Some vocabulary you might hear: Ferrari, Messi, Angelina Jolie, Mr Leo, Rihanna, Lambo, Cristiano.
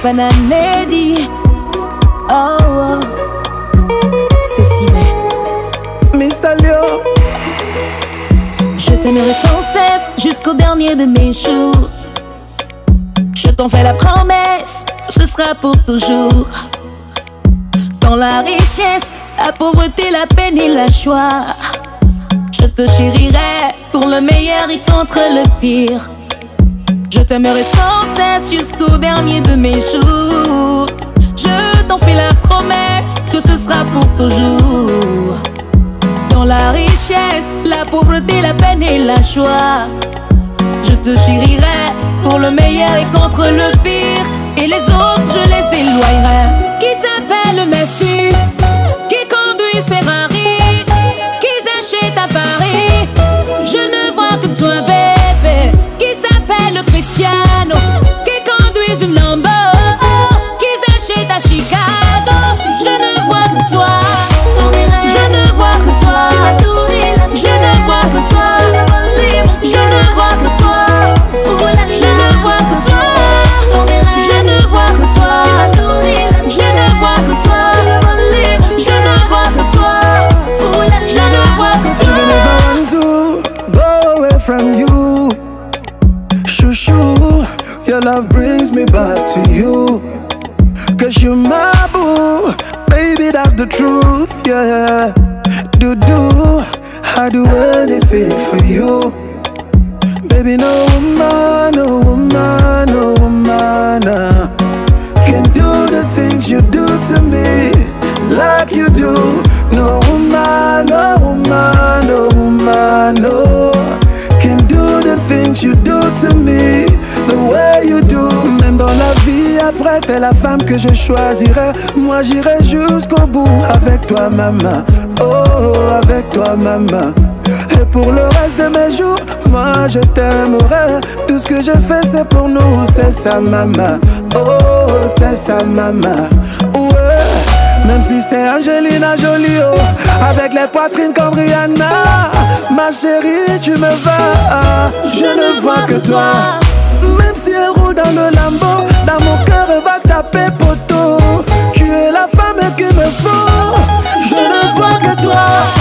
fana nedi oh c'est si bien Mr. Leo. Je t'aimerai sans cesse jusqu'au dernier de mes jours. Je t'en fais la promesse, ce sera pour toujours. Dans la richesse, la pauvreté, la peine et la joie, je te chérirai pour le meilleur et contre le pire. Je t'aimerai sans cesse jusqu'au dernier de mes jours. Je t'en fais la promesse que ce sera pour toujours. Dans la richesse, la pauvreté, la peine et la joie, je te chérirai pour le meilleur et contre le pire. Et les autres, je les éloignerai. Qui s'appelle Messi, qui conduit Ferrari, qui achète à Paris, je ne vois que toi bébé. Qui s'appelle Cristiano, qui conduit une Lambo, qui achète à Chicago, je ne vois que toi. Je ne vois que toi. Je ne vois que toi. Je ne vois que toi. Je ne vois que toi. Je ne vois que toi. Je ne vois que toi. Je ne vois que toi. Je ne vois que toi. I never want to go away from you. Shoo-shoo, your love brings me back to you. Cause you're my boo, baby, that's the truth, yeah. Do-do, I'd do anything for you. Baby, no woman, no woman, no woman can do the things you do to me like you do. No woman, no woman, no woman, no can do the things you do to me the way you do. Même dans la vie après, t'es la femme que je choisirai. Moi j'irai jusqu'au bout avec toi maman, oh avec toi maman. Et pour le reste de mes jours, moi je t'aimerai. Tout ce que je fais c'est pour nous, c'est ça maman, oh c'est ça maman, ouais. Même si c'est Angelina Jolie, oh, avec les poitrines comme Rihanna. Ma chérie tu me vas, je ne vois que toi. Même si elle roule dans le Lambo, dans mon cœur elle va taper poteau. Tu es la femme qu'il me faut, je ne vois que toi.